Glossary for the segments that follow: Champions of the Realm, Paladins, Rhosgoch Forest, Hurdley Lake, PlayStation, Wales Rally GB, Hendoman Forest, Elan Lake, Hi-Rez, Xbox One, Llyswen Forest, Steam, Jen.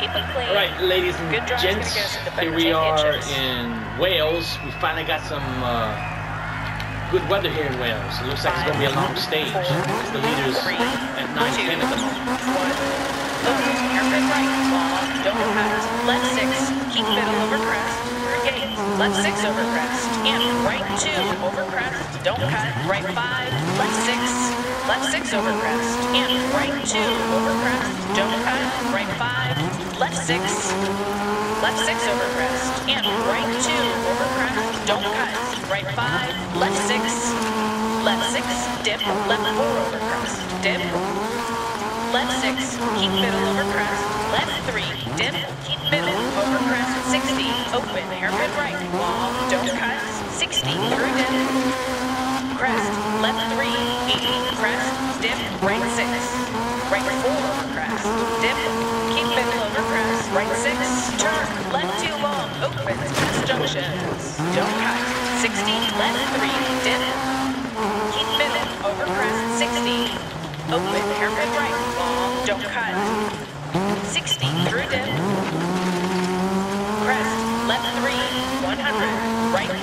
Keep it clean. All right, ladies and gents, here we are in Wales. We finally got some good weather here in Wales. It looks like it's going to be a long stage. The leader's at 9:10 at the moment. Left 6, keep middle over crest. Left 6 over crest. And right 2 over crest. Don't cut. Right 5. Left 6. Left 6 over crest, and right 2 over crest, don't cut, right 5, left 6 over crest, and right 2 over crest, don't cut, right 5, left 6, dip, left 4 over crest, dip, left 6, keep middle over crest, left 3, dip, keep middle over crest, 60, open, hairpin right, long, don't cut, 60, through dip, crest, left 3, 80, crest, dip, right 6, right 4, crest, dip, keep middle over crest, right 6, turn, left 2 long, opens, past junctions, don't cut, 60, left 3, dip, keep middle over crest, 60, open, hairpin right, long, don't cut, 60, through dip, crest, left 3, 100, right 2,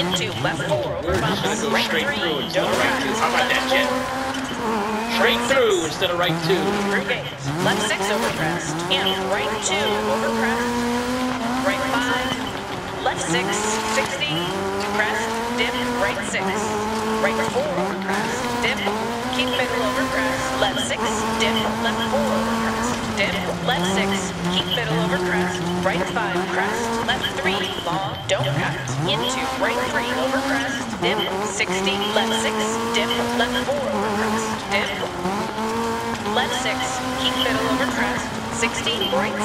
into left 4 over bumps, right 3, don't cut, left 4, straight through instead of right 2, through gate, left 6 over crest, and right 2 over crest, right 5, left 6, 60, crest, dip, right 6, right 4 over crest, dip, keep middle over crest, left 6, dip, left 4 over crest, dip, left 6, keep middle over crest, right 5 crest, left 3, long, don't cut, into right 3 over crest, dip, 60, left 6, dip, left 4 over crest, dip, left 6, keep middle over crest, 60, right 6,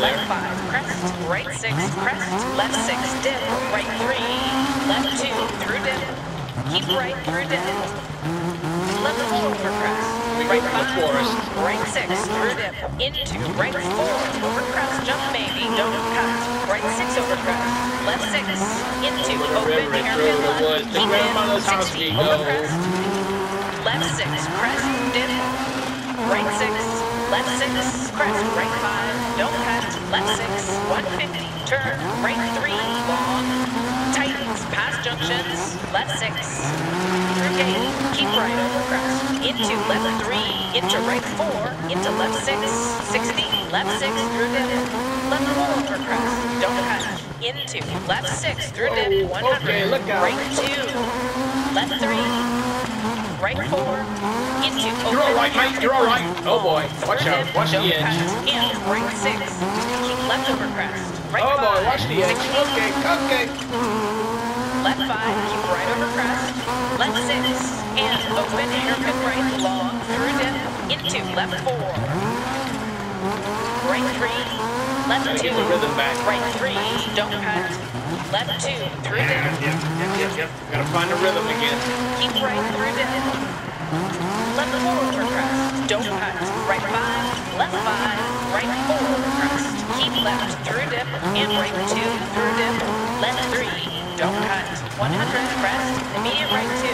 left 5, crest, right 6, crest, left 6, dip, right 3, left 2, through dip, keep right through dip, left 4 over crest, right 5, right 6, through dip, into right 4, over crest, jump maybe, don't cut, right 6 over crest, left 6, into, open, hairpin left, keep in, 60, over crest, left 6, crest, dip, right 6, left 6, crest, right 5, don't cut, left 6, 150, turn, right 3, long, tightens, past junctions, left 6, gate, keep right over crest, into left 3, into right 4, into left 6, 60, left 6, through dip, left 4 over crest, don't cut, into left 6, through dip, 100, okay, look out. Right 2, left 3, right 4, into open, you're all right, oh boy, watch out, watch the edge, and right 6, keep left over crest, right 5, boy, watch the edge, okay, left 5, keep right over crest, left 6, and open hairpin right, long, through dip, into left 4, right 3, left 2, right 3, don't cut, left 2, through dip, gotta find the rhythm again, keep right through dip, left 4 over crest, don't cut, right 5, left 5, right 4 over crest, keep left through dip, and right 2, through dip, left 3, don't cut, 100, crest, immediate right 2,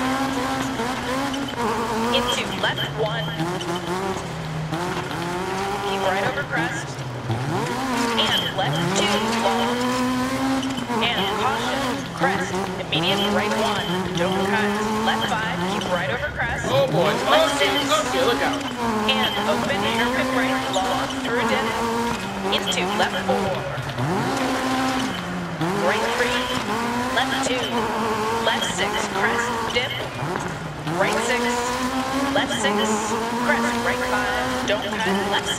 into left 1, keep right over crest, and left 2, long, and caution, crest, immediate right 1, don't cut, left 5, keep right over crest, oh boy, left 6, okay, look out, and open hairpin right, long, through dip, into left 4, right 3, left 2, left 6, crest, dip, right 6, left 6, crest, right 5, don't cut, left 6,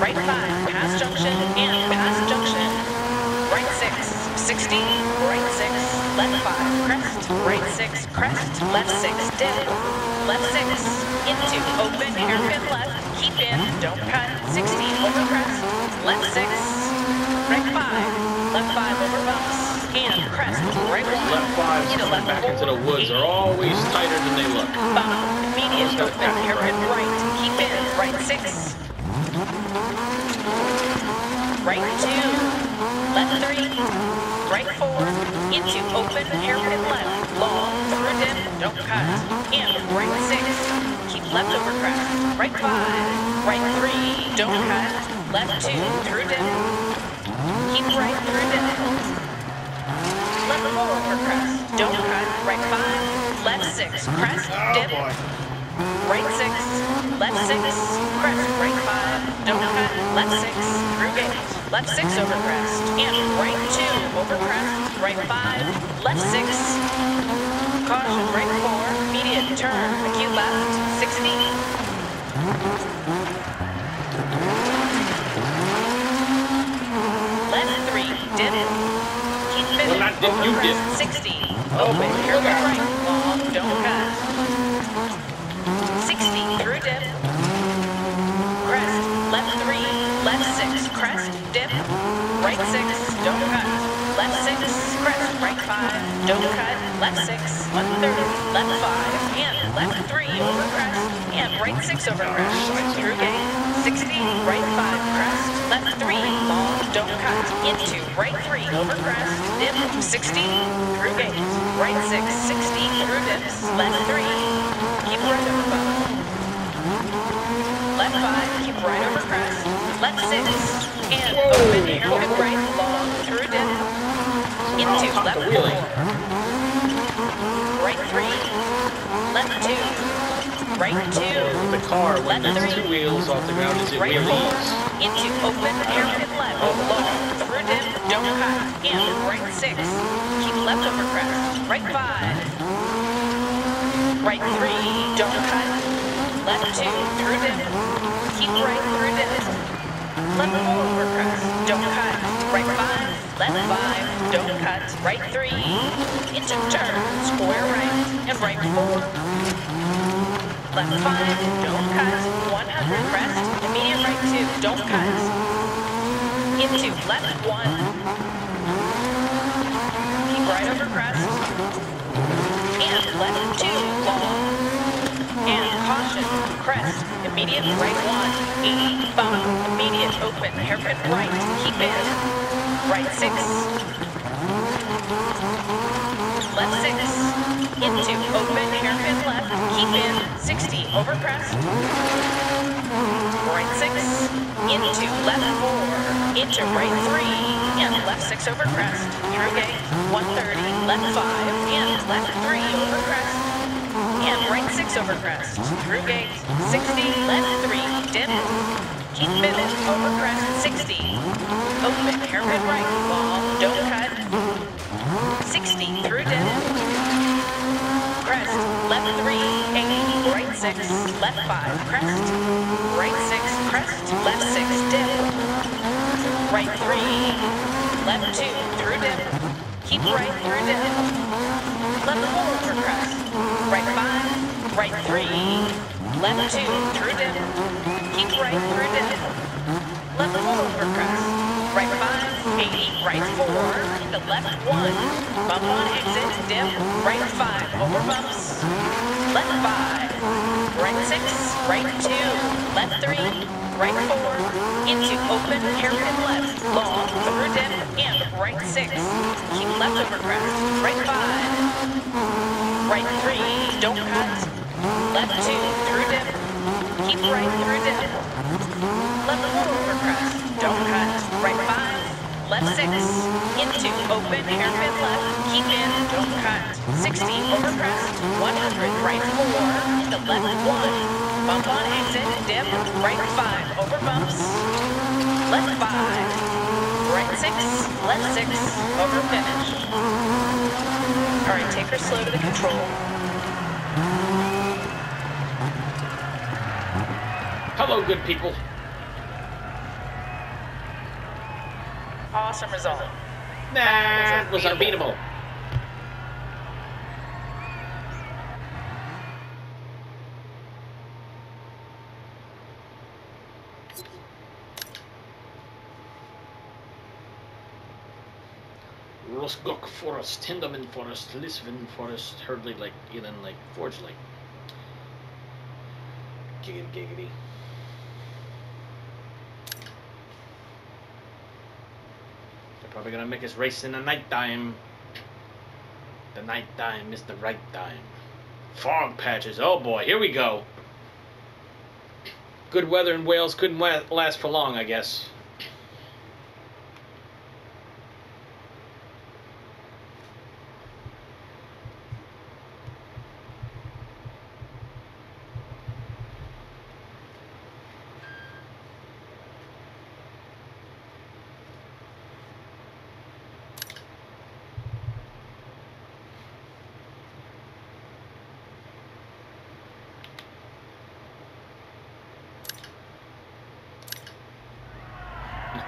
right 5, past junction, and past junction, right 6, 60, right 6, left 5, crest, right 6, crest, left 6, dip, left 6, into, open, hairpin left, keep in, don't cut, 60, over crest, left 6, right 5, left 5, over bumps, and crest, right 1, left 5, into left back 4, into the woods 8, are always tighter than they look. Bottom, immediate, open, hairpin right, keep in, right 6, right 2, left 3, right 4, into open, hairpin left, long, through dip, don't cut, and right 6, keep left over crest, right 5, right 3, don't cut, Left 2 through Devon. Keep right through Devon. Left 4 for crest. Don't cut. Right 5. Left 6. Crest. Devon. Right 6. Left 6. Crest. Right 5. Don't cut. Left 6. Through gate. Left 6 over crest. And right 2 over crest. Right 5. Left 6. Caution. Right 4. Median turn. Acute left. 60. Left 3, did it. Keep moving. Well, you did. 60. Open. Curve right. Long. Don't cut. 60. Through dip. Crest. Left 3. Left 6. Crest. Dip. Right 6. Don't cut. Left 6. Crest. Right 5. Don't cut. Left 6. 130. Left 5. And left 3 over crest. And right 6 over crest. Through gate. 60, right 5, crest, left 3, long, don't cut, into, right 3, over crest, dip, 60, through gate, right 6, 60, through dips, left 3, keep right over 5, left 5, keep right over crest, left 6, and open, curve right, long, through dip, into, left 4, right 3, left 2, right 2, the car when left 3, 2 wheels off the ground is it right 4, into open, air pit left, long, through dip, don't cut, in, right 6, keep left over crest, right 5, right 3, don't cut, left 2, through dip, keep right through dip, left 4 over crest, don't cut, right 5, left 5, don't cut, right 3, into turn, square right, and right 4, left 5, don't cut, 100 crest, immediate right 2, don't cut, into left 1, keep right over crest, and left 2, long, and caution, crest, immediate right 1, 85, immediate open, hairpin right, keep in, right 6, left 6, into open, hairpin left, keep in, 60, over crest, right 6, into left 4, into right 3, and left 6 over crest, through gate, 130, left 5, and left 3 over crest, and right 6 over crest, through gate, 60, left 3, dip, keep moving, over crest, 60, open, hairpin right, long, don't cut, 60, through dip, crest, left 3, 80, right 6, left 5, crest, right 6, crest, left 6, dip, right 3, left 2, through dip, keep right through dip, left 4 for crest, right 5, right 3, left 2, through dip, keep right through dip, left 4 for crest, right 5, 80, right 4, the left 1, bump on exit, dip, right 5, over bumps, left 5, right 6, right 2, left 3, right 4, into open, hairpin left, long, through dip, and right 6, keep left over crest, right 5, right 3, don't cut, left 2, through dip, keep right through dip, left 4 over crest, don't cut, right 5, left 6, into, open, hairpin left, keep in, don't cut, 60, over crest, 100, right 4, the left 1, bump on exit, dip, right 5, over bumps, left 5, right 6, left 6, over finish. Alright, take her slow to the control. Hello, good people. Awesome result. Nah, it was unbeatable. Rhosgoch Forest, Hendoman Forest, Llyswen Forest, Hurdley Lake, Elan Lake, Forge Lake. Giggity, giggity. Probably gonna make us race in the nighttime. The nighttime is the right time. Fog patches, oh boy, here we go. Good weather in Wales couldn't last for long, I guess.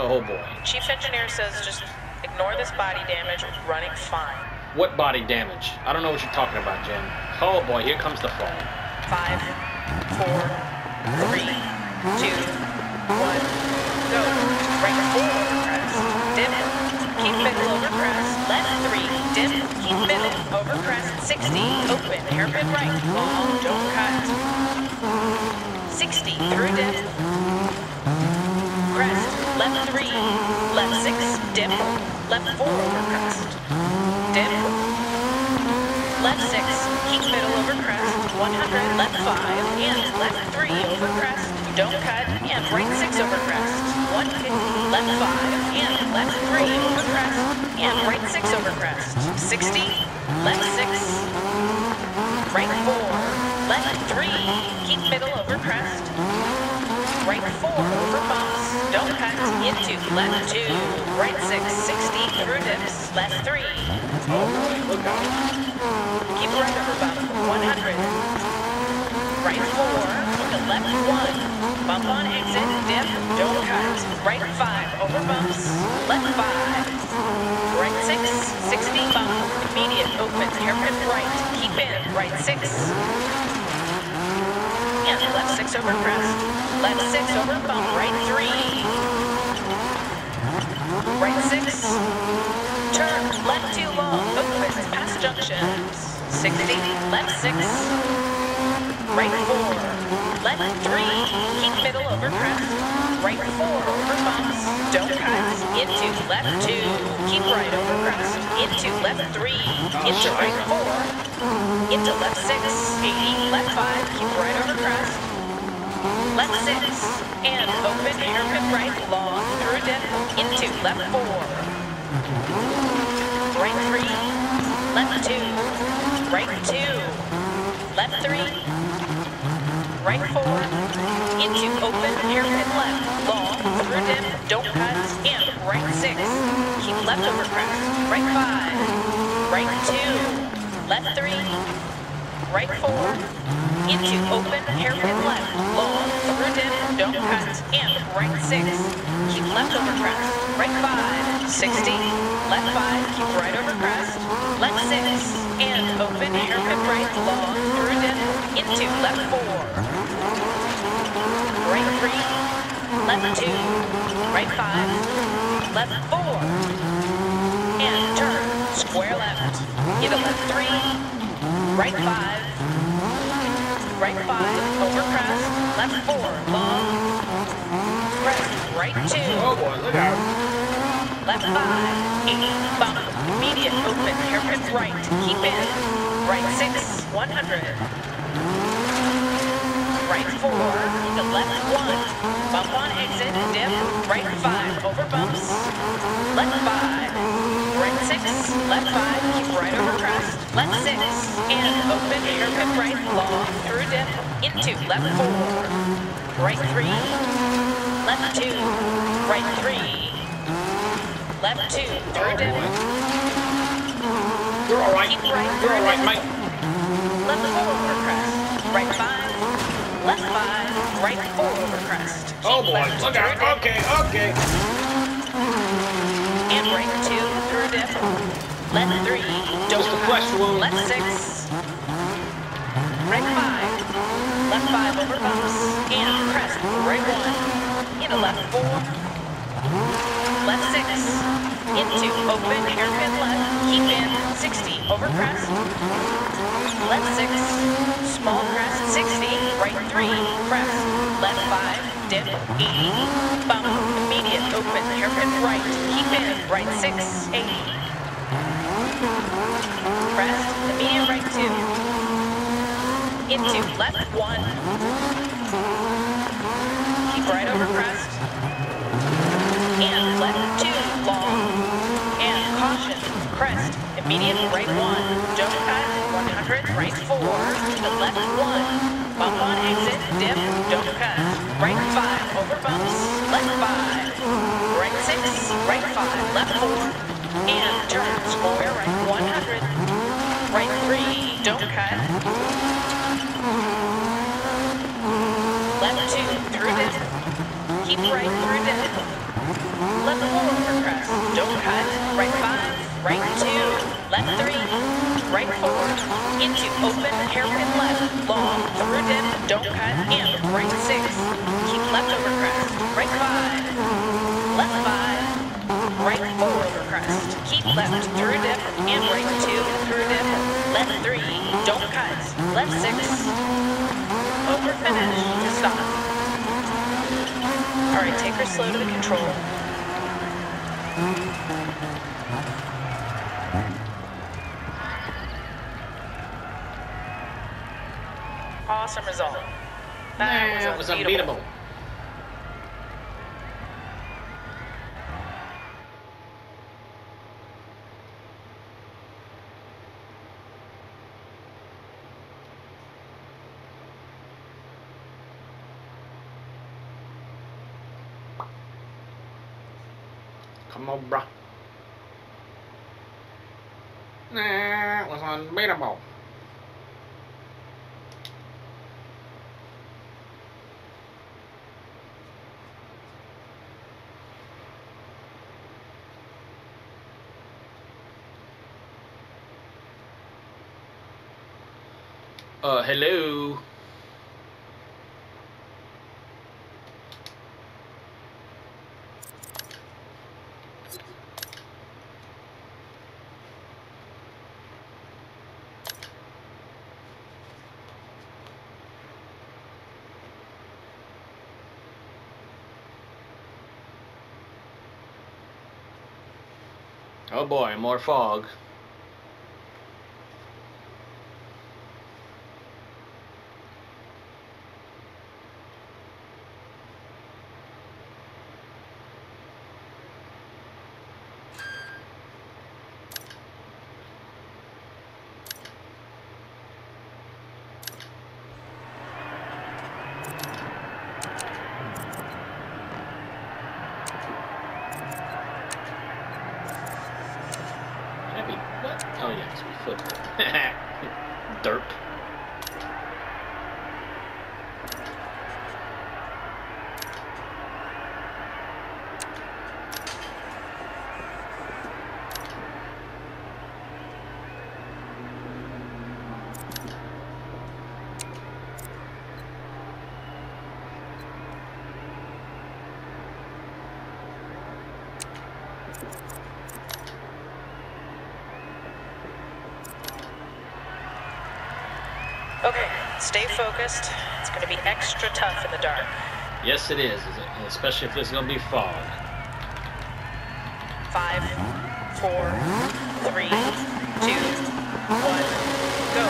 Oh boy. Chief engineer says just ignore this body damage, running fine. What body damage? I don't know what you're talking about, Jen. Oh boy, here comes the fall. 5, 4, 3, 2, 1, go. Right forward, press, dim it, keep middle over press, left 3, dim it, keep middle, over press, 60, open, hairpin right, long, don't cut, 60, through dim, crest, left 3, left 6, dim, left 4, over crest, dim, left 6, keep middle over crest, 100, left 5, and left 3, over crest, don't cut, and right 6, over crest, 150, left 5, and left 3, over crest, and right 6, over crest, 60, left 6, right 4, left 3, keep middle, over crest, right 4, over bumps, don't cut, into left 2, right 6, 60, through dips, left 3, look out, keep right over bump, 100, right 4, left 1, bump on exit, dip, don't cut, right 5, over bumps, left 5, right 6, 60, bump, immediate, open, hairpin right, keep in, right 6, and left 6 over crest, left 6 over bump, right 3, right 6, turn, left 2 long, open, past junction, 60, left 6, right 4, left 3, keep middle over crest, right 4 over bumps, don't cut, into left 2, keep right over crest, into left 3, into right 4, into left 6, 80, left 5, keep right over crest, left 6, and open hairpin right, long, through dip, into left 4, right 3, left 2, left 3, right 4, into open, hairpin left, long, through dip, don't cut, and right 6, keep left over crest, right 5, right 2, left 3, right 4, into open, hairpin left, long, through dip, don't cut, and right 6, keep left over crest, right 5, 60, left 5, keep right over crest, left 6, and open, hairpin right, long, through dip, into left 4, right 3, left 2, right 5, left 4, and turn, square left, into left 3, right 5, over crest, left 4, long, crest, right 2, oh boy, look out, left 5, 8, bump, median, open, hairpin right, keep in, right 6, 100, right 4, into left 1, bump on exit, dip, right 5, over bumps, left 5, right 6, left 5, keep right over crest, left 6, and open, hairpin right, long, through dip, into left 4, right 3, left 2, right 3, left 2, through dip. You're alright, Mike. Left 4 over crest, right 5, left 5, right 4 over crest. Oh boy, look out, okay. And right 2, through dip, left 3, don't cut, left 6, right 5, left 5 over bumps, and crest, right 1, into left 4, left 6, into open, hairpin left, keep in, 60, over crest, left 6, small crest, 60, right 3, crest, left 5, dip, 80, bump, immediate, open, hairpin right, keep in, right 6, 80, crest, immediate right 2, into left 1, keep right over crest, and left 2, long, and caution, crest, immediate right 1, don't cut, 100, right 4, to left 1, bump on exit, dip, don't cut, right 5, over bumps, left 5, right 6, right 5, left 4, and turn, square right 100, right 3, don't cut, left 2, through dip, keep right through dip, Left 4 overcrest, don't cut, right 5, right 2, left 3, right 4, into open, hairpin left, long, through dip, don't cut, in, right 6, keep left overcrest, right 5, left 5, right 4 overcrest, keep left, through dip, in, right 2, through dip, left 3, don't cut, left 6, over finish, to stop. All right, take her slow to the control. Awesome result. That was unbeatable. Come on, bruh. That was unbeatable. Hello. Oh boy, more fog. Okay, stay focused. It's going to be extra tough in the dark. Yes, it is, especially if there's going to be fog. 5, 4, 3, 2, 1, go.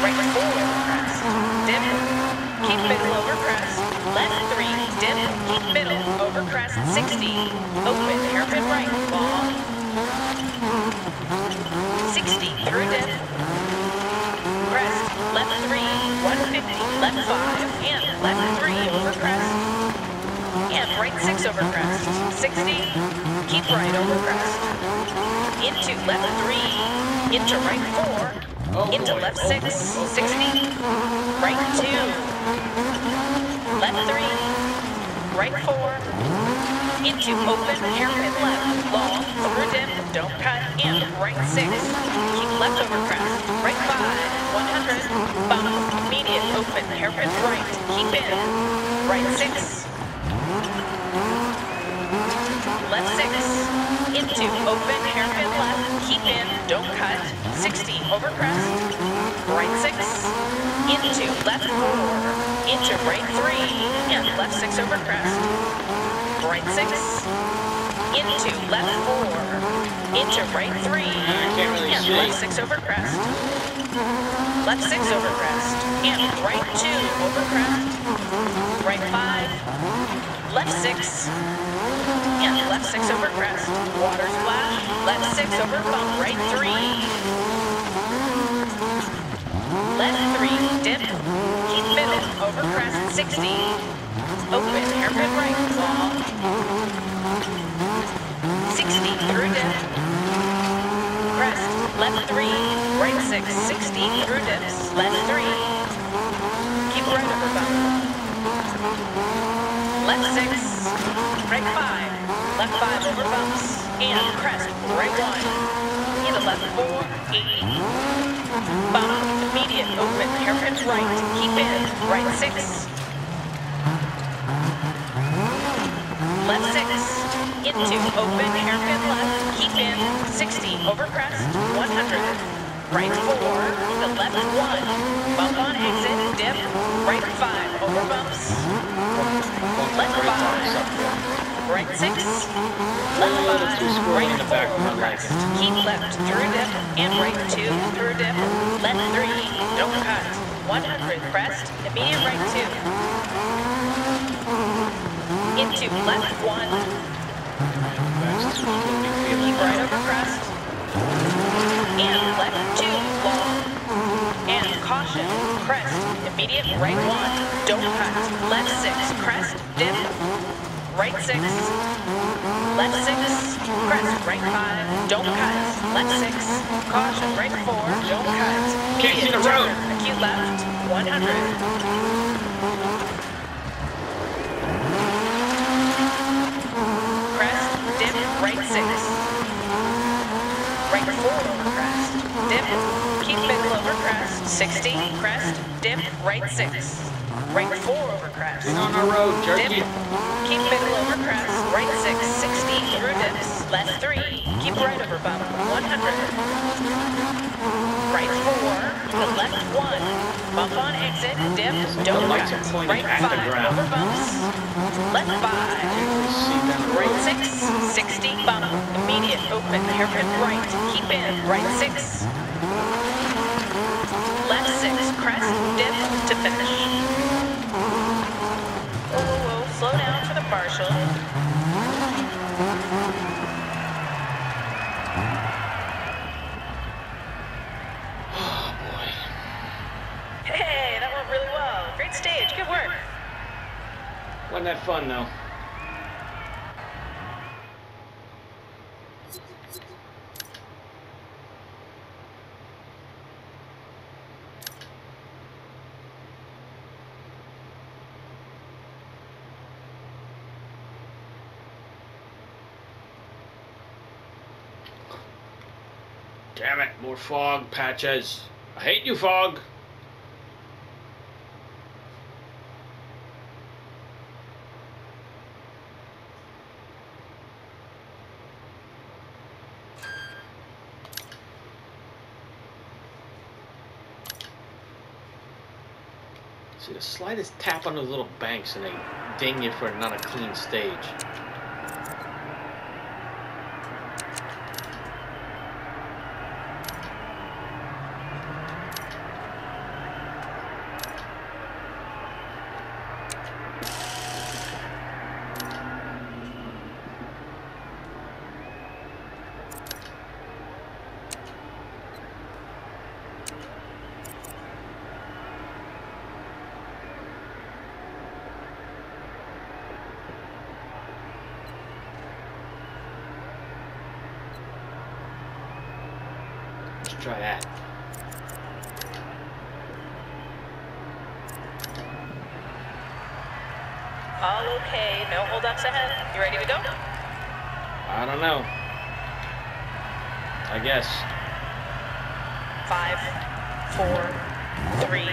Right 4 overcrest, dip, keep middle overcrest, left 3, dip, keep middle overcrest 60, open hairpin right, long, 60 through dip. Left 3, 150, left 5, and left 3 overcrest, and right 6 overcrest, 60, keep right overcrest, into left 3, into right 4, into left 6, 60, right 2, left 3, right 4, into open hairpin left, long, through dip, don't cut, and right 6, keep left overcrest, right 5, 100, bump, median, open, hairpin right, keep in, right 6, left 6, into, open, hairpin left, keep in, don't cut, 60, overcrest, right 6, into, left 4, into, right 3, and left 6, overcrest, right 6, into left 4, into right 3, and left 6 overcrest, left 6 overcrest, and right 2 overcrest, right 5, left 6, and left 6 overcrest, water splash, left 6 over bump, right 3, left 3, dip, keep middle, overcrest 60, open, hairpin right, long, 60 through dip, crest, left 3, right 6, 60 through dips, left 3, keep right over bump, left 6, break 5, left 5 over bumps, and crest right 1, in the left 4, 80, bottom, immediate movement, hairpin right, keep in, right 6, left 6, into, open, hairpin left, keep in, 60, over crest, 100, right 4, the left 1, bump on exit, dip, right 5, over bumps, left 5, right 6, left 5, right 4, crest, keep left through dip, and right 2 through dip, left 3, don't cut, 100, crest, immediate right 2, into left 1, keep right over crest, and left 2, long, and caution, crest, immediate right 1, don't cut, left 6, crest, dip, right 6, left 6, crest, right 5, don't cut, left 6, caution, right 4, don't cut, immediate turn, acute left, 100, crest, dip, right 6, right 4 over crest, dip, keep middle over crest, 60, crest, dip, right 6, right 4 over crest, on our road, jerky, dip, keep middle over crest, right 6, 60, through dips, left 3, keep right over bump, 100, right 4, the left 1, bump on exit, dip, don't cut, right 5, over bumps, left 5, right 6, 60, bump, immediate open, hairpin right, keep in, right 6, left 6, crest, dip to finish. Whoa, whoa, whoa, slow down for the marshal. Oh boy. Hey, that went really well. Great stage, good work. Wasn't that fun though? Damn it, more fog patches. I hate you, fog. See, the slightest tap on those little banks and they ding you for not a clean stage. Try that. All okay, no holdups ahead. You ready to go? I don't know. I guess. 5, 4, 3, 2, 1,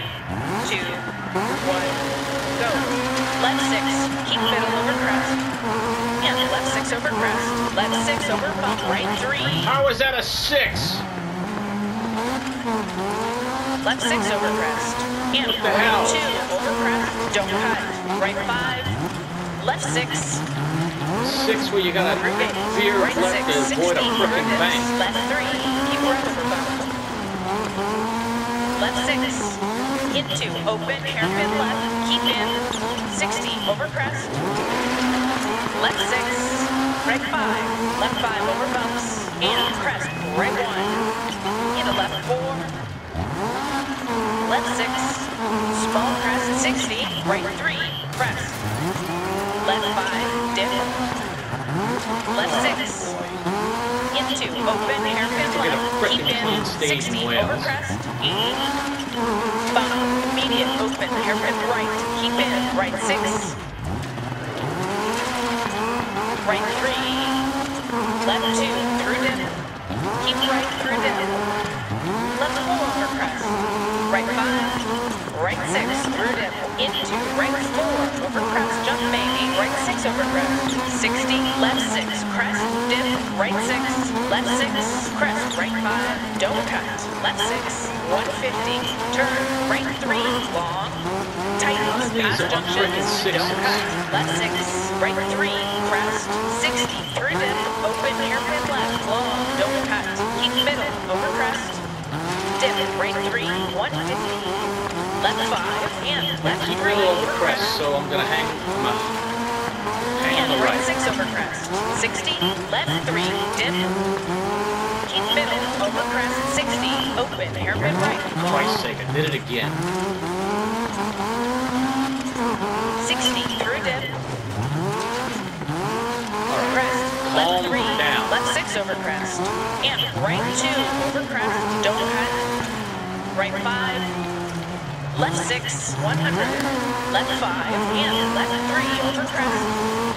go. Left 6, keep middle over crest. And left 6 over crest. Left 6 over bump, right 3. How is that a 6? Left 6 over crest, and right 2 over crest, don't cut, right 5, left 6. 6 where you gotta veer right left to avoid a frickin' bank. Left 3, keep right over bump. Left 6, into, open, hairpin left, keep in, 60 over crest. Left 6, right 5, left 5 over bumps, and crest, right 1. Into left 4, left 6, small crest 60, right 3, crest, left 5, dip, left 6, into, open, hairpin left, keep in, 60, over crest, 80, bottom, immediate, open, hairpin right, keep in, right 6, right three, left two through dip, keep right through dip, left four for crest, right five, right six through dip, into right four over crest, jump baby, right six over crest, 60, left six, crest, dip, right six, left six, crest, right five, don't cut, left six, 150, turn, right three, long, tightens, pass junction, don't cut, left six, right three, crest, 60, through dip, open, hairpin left, long, don't cut, keep middle, over crest, dip, right three, 150, left five, and left three, over crest, so I'm gonna hang my, hang on the right. Six over crest, 60, left three, dip, keep middle, over crest, 60, open, hairpin right. Twice second, did it again. 60, through dip, over crest, left three, down. Left six over crest, and right two, over crest, don't cut, right five, left six, 100, left five, and left three over crest,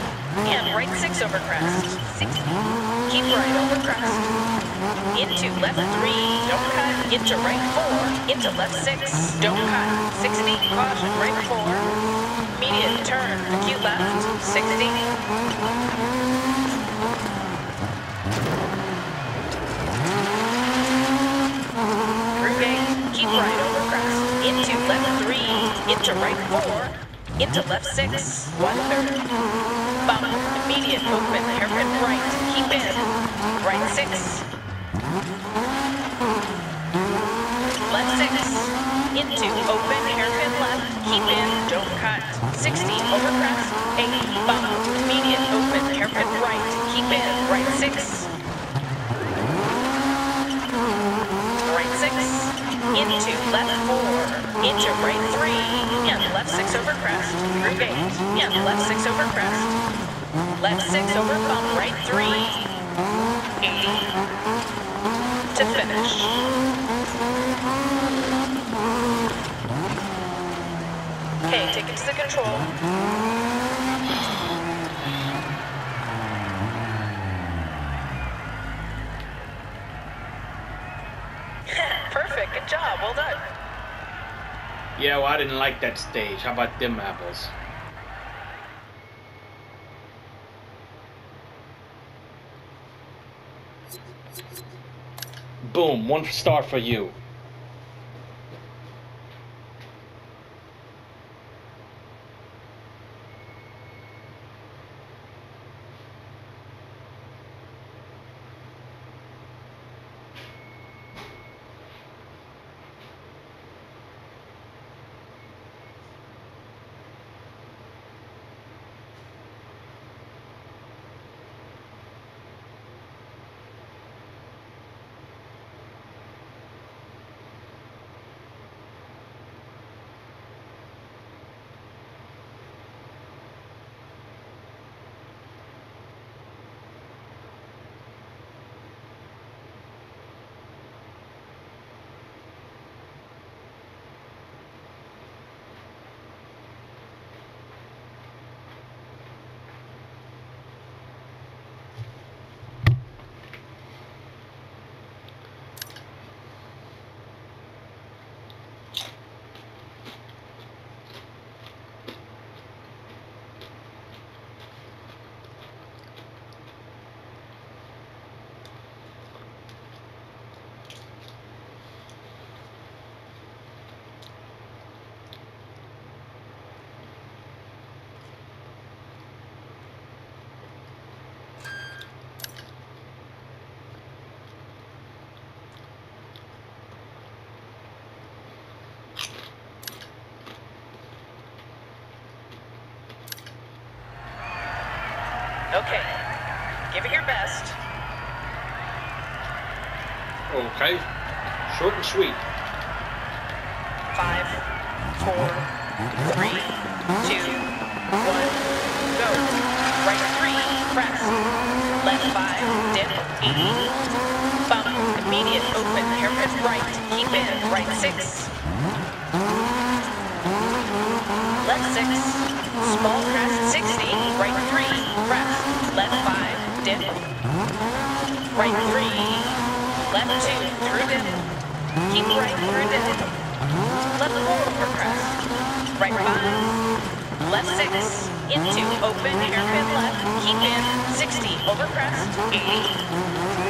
and right six over crest, 60, keep right over crest, into left three, don't cut, into right four, into left six, don't cut, 60, caution, right four, median turn, acute left, 60, through gate, keep right over crest, into left three, into right four, into left six, 130. Bump, immediate open, hairpin right, keep in, right six, left six, into open, hairpin left, keep in, don't cut, 60, over crest, eight, bump, immediate open, hairpin right, keep in, right six, right six, into left four, into right three, and left six over crest, through gate, and left six over crest, left six over bump, right three, 80, to finish. Okay, take it to the control. Perfect, good job, well done. Yeah, well, I didn't like that stage. How about them apples? Boom, 1 star for you. Okay, give it your best. Okay, short and sweet. 5, 4, 3, 2, 1, go. Right three, press. Left five, dip, 80. Bump, immediate open, hairpin right, keep in, right six. Left six, small crest, 60, right three, crest, left Right three, left two, through dip. Keep right through dip. Left four for crest. Right five, left six, into open hairpin left. Keep in 60 over crest. 80.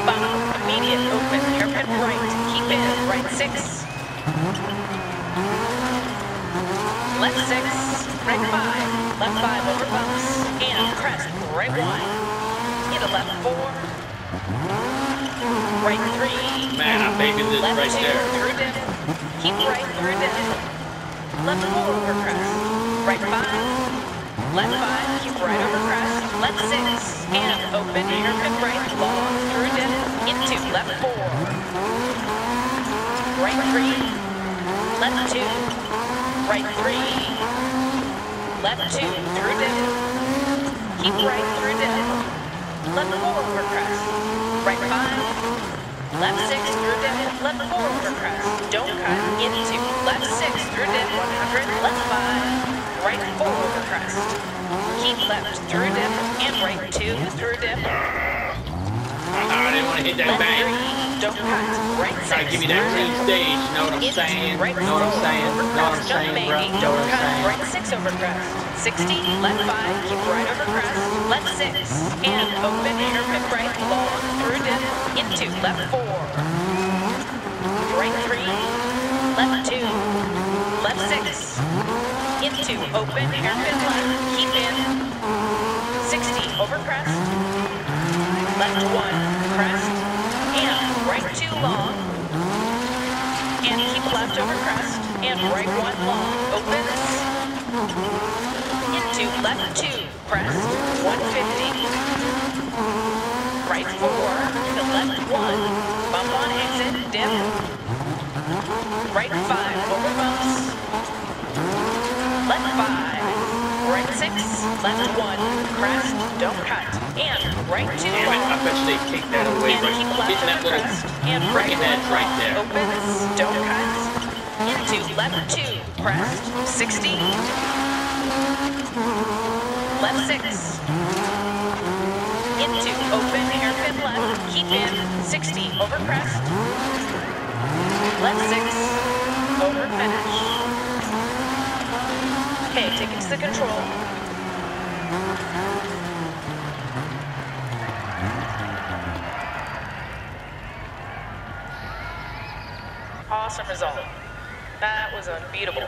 Bottom immediate open hairpin right. Keep in right six. Left six, right five, left five over bumps, and crest right one. Hit a left four, right three. Man, I'm making this right two, there. Through dip. Keep right through dip. Left four over crest. Right five, left five. Keep right over crest. Left six, and open hairpin right long through dip into left four. Right three, left two. Right three, left two, through dip. Keep right through dip. Left four over crest. Right five, left six, through dip. Left four over crest. Don't cut into left six, through dip. 100, left five, right four over crest. Keep left through dip and right two through dip. I didn't want to hit that bank. Don't cut. Right six. Try to give me that green stage. Know what I'm saying? Right know what I'm saying? Know what I'm saying, bro? Know what I'm saying? Right six over crest. 60. Left five. Keep right over crest. Left six. And open hairpin right long through dip into left four. Right three. Left two. Left six. Into open hairpin left. Keep in 60 over crest. Left one crest. Right two long, and keep left over crest, and right one long, opens, into left two, crest, 150, right four, to left one, bump on exit, dip, right five, over bumps, left five, right six, left one, crest, don't cut, and right two. Damn it, I bet they kicked that away right now. Hitting that little, breaking that right there. Opens, don't cut, into left two, crest, 60. Left six, into open hairpin left, keep in 60, over crest, left six, over finish. Okay, take it to the control. Awesome result. That was unbeatable.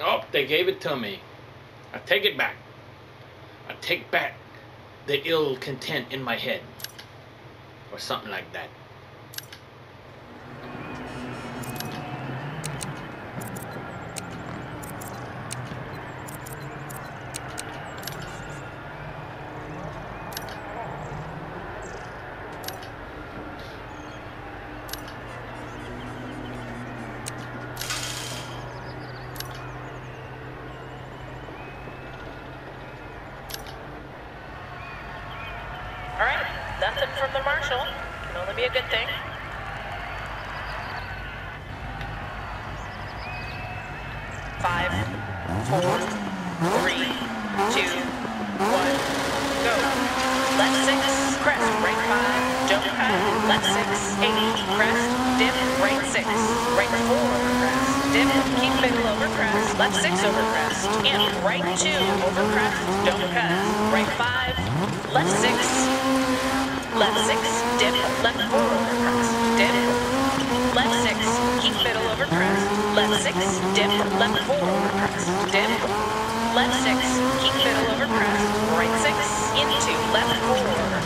Oh, they gave it to me. I take it back. I take back the ill content in my head. Or something like that. Nothing from the marshal, can only be a good thing. Five, four, three, two, one, go. Left six, crest, right five, jump cut, left six, 80, crest, dip, right six, right four, crest, dip, keep middle over crest, left six over crest, and right two over crest, jump cut, right five, left six, left six, dip, left four over crest, dip, left six, keep middle over crest, left six, dip, left crest, dim, left 6, keep middle over crest, right 6, into left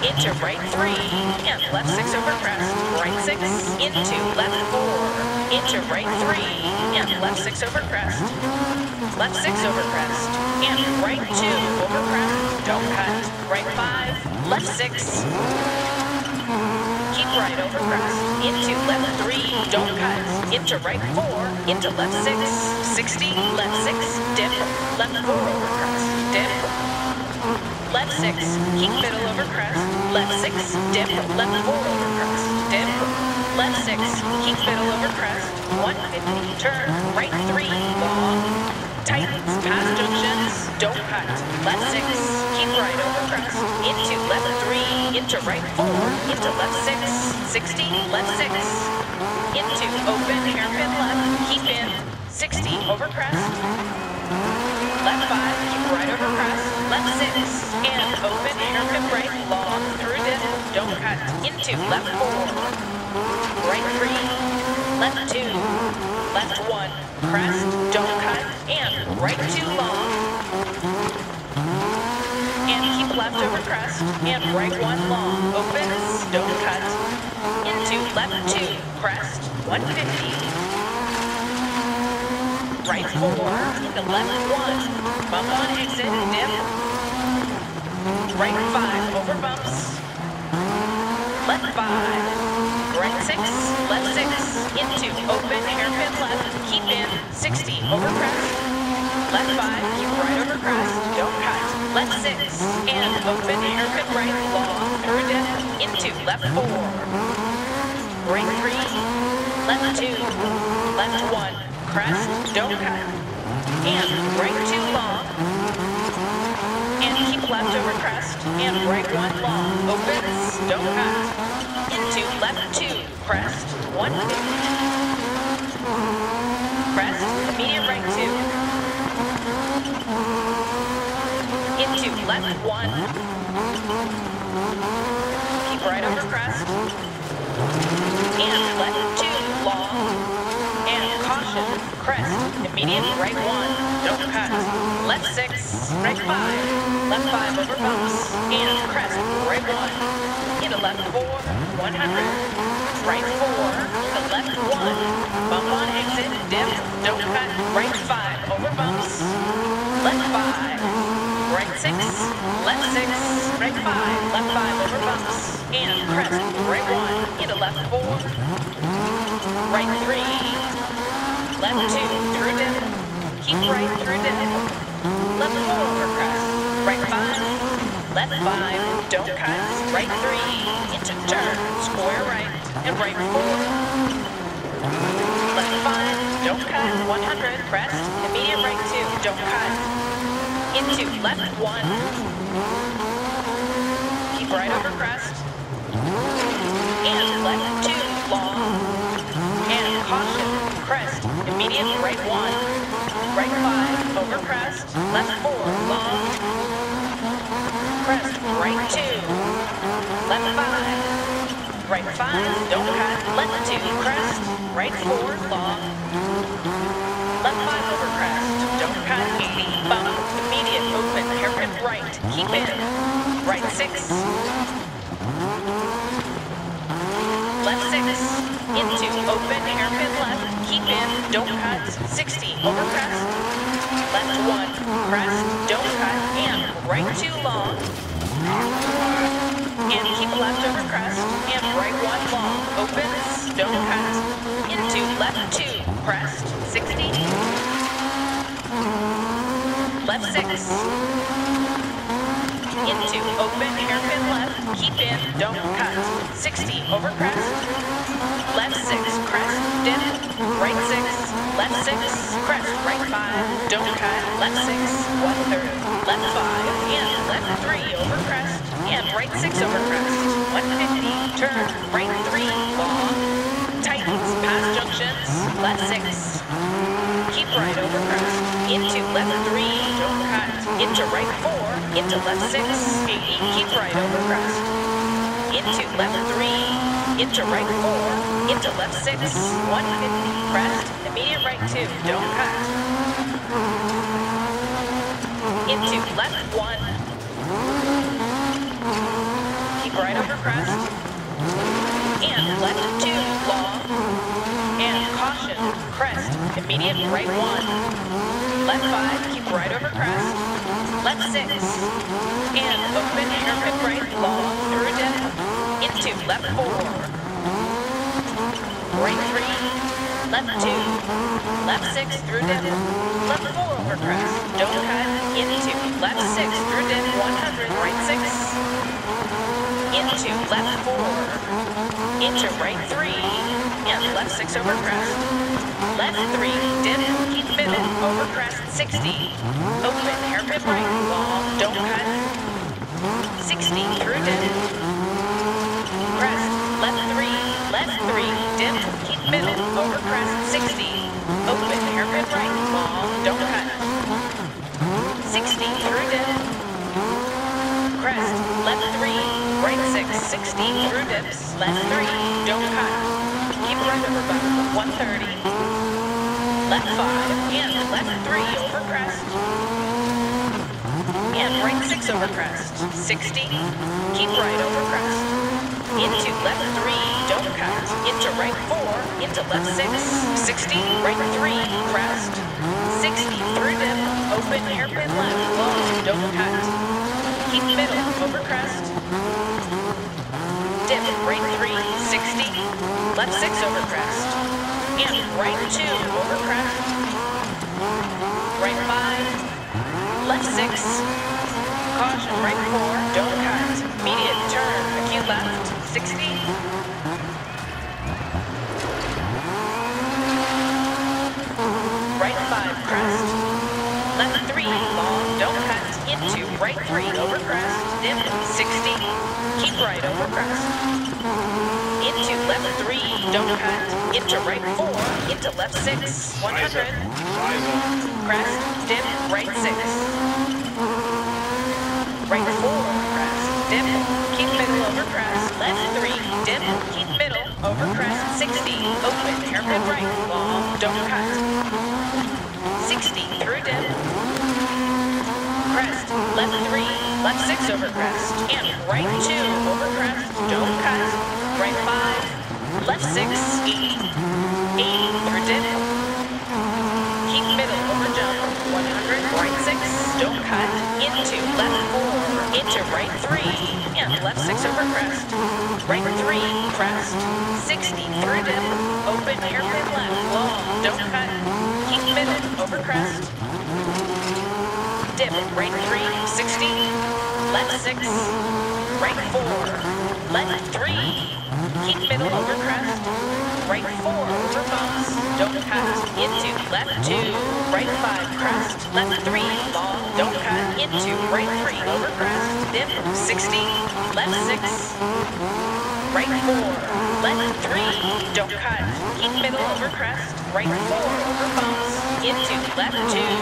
4, into right 3, and left 6 over crest, right 6, into left 4, into right 3, and left 6 over crest, left 6 over crest, and right 2 over crest, don't cut, right 5, left 6, keep right over crest, into left 3, don't cut, into right 4, into left 6, 60, left 6, dip, left 4 over crest, dip, left 6, keep middle over crest, left 6, dip, left 4 over crest, dip, left 6, keep middle over crest, 150, turn, right 3, long, tightens, past junctions, don't cut, left 6, keep right over crest, into left 3, into right 4, into left 6, 60, left 6, into open, hairpin left, keep in, 60, over crest, left 5, keep right over crest, left 6, and open, hairpin right, long, through dip, don't cut, into left 4, right 3, left 2, left 1, crest, don't cut, and right 2, long, and keep left over crest, and right 1 long, open, don't cut, into left 2, crest, 150, right 4, into left 1, bump on exit, dip, right 5, over bumps, left 5, right 6, left 6, into open, hairpin left, keep in, 60, over crest, left 5, keep right over crest, don't cut, left 6, and open hairpin right, long, through dip, into left 4, right 3, left 2, left 1, crest, don't cut, and right 2 long, and keep left over crest, and right 1 long, opens, don't cut, into left 2, crest, 150, crest, immediate right 2, into left 1, keep right over crest, and left 2, long, and caution, crest, immediate right 1, don't cut, left 6, right 5, left 5 over bumps, and crest, right 1, into left 4, 100, right 4, into left 1, bump on exit, dip, don't cut, right 5, over bumps, left 5, right 6, left 6, right 5, left 5 over bumps, and crest, right 1, into left 4, right 3, left 2, through dip, keep right through dip, left 4 over crest, right 5, left 5, don't cut, right 3, into turn, square right, and right 4, left 5, don't cut, 100, crest, immediate right 2, don't cut, into left 1, keep right over crest, and left 2, long, and caution, crest, immediate right 1, right 5, over crest, left 4, long, crest, right 2, left 5, right 5, don't cut, left 2, crest, right 4, long, left 5 over crest, don't cut, 80, bump, open, hairpin right, keep in, right 6, left 6, into open, hairpin left, keep in, don't cut, 60, over crest, left 1, crest, don't cut, and right 2 long, and keep left over crest, and right 1 long, open, don't cut, into left 2, crest, 60, left 6, into open, hairpin left, keep in, don't cut, 60, over crest, left 6, crest, dip, right 6, left 6, crest, right 5, don't cut, left 6, 1/3, left 5, and left 3, over crest, and right 6, over crest, 150, turn, right 3, long, tightens, past junctions, left 6, keep right over crest, into left 3, don't cut, into right 4, into left 6, 80, keep right over crest, into left 3, into right 4, into left 6, 150, crest, immediate right 2, don't cut, Into left one. Keep right over crest. And left two, long. And caution, crest, immediate right one. Left five, keep right over crest. Left six. And open hairpin right, long, through a dip. Into left four. Right three. Left two, left six through dip, left four over crest, don't cut, into left six through dip, 100, right six, into left four, into right three, and left six over crest, left three, dip, keep moving, over crest, 60, open, hairpin right, long, don't cut, 60 through dip, crest, left three, dip, keep moving, over crest, 60, open, hairpin right, long, don't cut, 60, through dip, crest, left three, right six, 60, through dips, left three, don't cut, keep right over bump, 130, left five, and left three, over crest, and right six, over crest, 60, keep right over crest, into left three, don't cut, into right four, into left six, 60, right three, crest, 60, through dip, open, hairpin left, long, don't cut, keep middle, over crest, dip, right three, 60, left six, over crest, and right two, over crest, right five, left six, caution, right four, don't cut, immediate turn, acute left, 60. Right five, crest. Left three, long, don't cut. Into right three, over crest. Dip, 60. Keep right over crest. Into left three, don't cut. Into right four, into left six, 100. Crest, dip, right six. Right four, crest, dip, keep middle over crest. Left three, dip, keep middle, over crest, 60, open, hairpin right, long, don't cut, 60, through dip, crest, left three, left six, over crest, and right two, over crest, don't cut, right five, left six, 80, through dip, keep middle, over jump, 100, right six, don't cut, into left four, into right three, and left six over crest, right three, crest, 60, through dip, open, hairpin left, long, don't cut, keep moving, over crest, dip, right three, 60, left six, right four, left three, keep middle over crest, right four, over bumps, don't cut, into left two, right five, crest, left three, long, don't cut, into right three, over crest, dip, 60, left six, right four, left three, don't cut, keep middle over crest, right four, over bumps, into left two,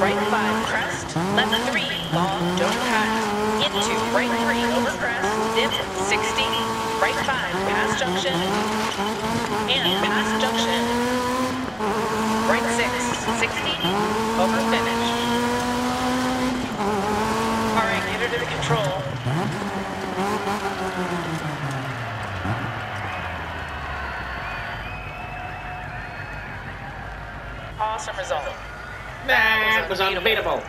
right five, crest, left three, long, don't cut, into right three, over crest, dip, 60, right five, past junction, and past junction, right six, 60, over finish. All right, get her to the control. Awesome result. That was unbeatable.